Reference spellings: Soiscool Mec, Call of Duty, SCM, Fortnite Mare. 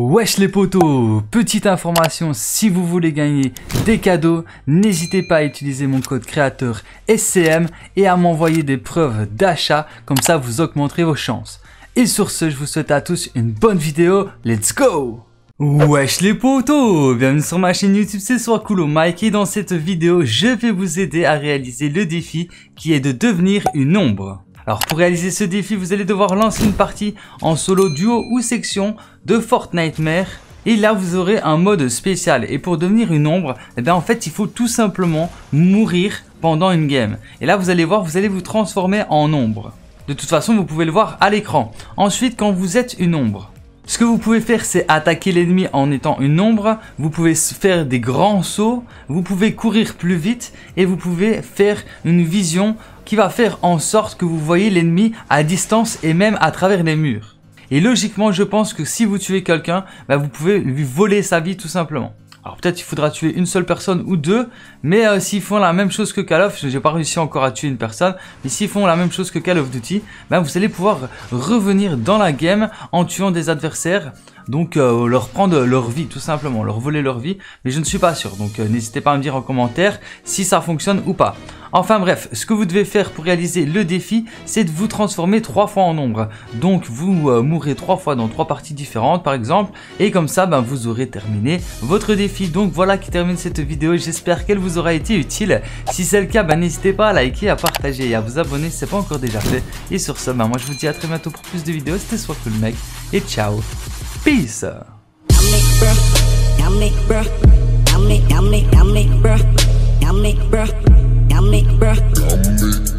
Wesh les potos, petite information, si vous voulez gagner des cadeaux, n'hésitez pas à utiliser mon code créateur SCM et à m'envoyer des preuves d'achat, comme ça vous augmenterez vos chances. Et sur ce, je vous souhaite à tous une bonne vidéo, let's go! Wesh les potos, bienvenue sur ma chaîne YouTube, c'est Soiscool Mec et dans cette vidéo, je vais vous aider à réaliser le défi qui est de devenir une ombre. Alors pour réaliser ce défi, vous allez devoir lancer une partie en solo, duo ou section de Fortnite Mare. Et là, vous aurez un mode spécial. Et pour devenir une ombre, eh bien, en fait, il faut tout simplement mourir pendant une game. Et là, vous allez voir, vous allez vous transformer en ombre. De toute façon, vous pouvez le voir à l'écran. Ensuite, quand vous êtes une ombre, ce que vous pouvez faire, c'est attaquer l'ennemi en étant une ombre. Vous pouvez faire des grands sauts. Vous pouvez courir plus vite. Et vous pouvez faire une vision qui va faire en sorte que vous voyez l'ennemi à distance et même à travers les murs. Et logiquement, je pense que si vous tuez quelqu'un, bah vous pouvez lui voler sa vie tout simplement. Alors peut-être il faudra tuer une seule personne ou deux, mais s'ils font la même chose que Call of, j'ai pas réussi encore à tuer une personne, mais s'ils font la même chose que Call of Duty, bah vous allez pouvoir revenir dans la game en tuant des adversaires, donc leur prendre leur vie tout simplement, leur voler leur vie, mais je ne suis pas sûr, donc n'hésitez pas à me dire en commentaire si ça fonctionne ou pas. Enfin bref, ce que vous devez faire pour réaliser le défi, c'est de vous transformer 3 fois en ombre. Donc vous mourrez 3 fois dans 3 parties différentes par exemple. Et comme ça, ben, vous aurez terminé votre défi. Donc voilà qui termine cette vidéo. J'espère qu'elle vous aura été utile. Si c'est le cas, ben, n'hésitez pas à liker, à partager et à vous abonner si ce n'est pas encore déjà fait. Et sur ce, ben, moi je vous dis à très bientôt pour plus de vidéos. C'était Soiscool Mec et ciao. Peace. Yummy, bruh.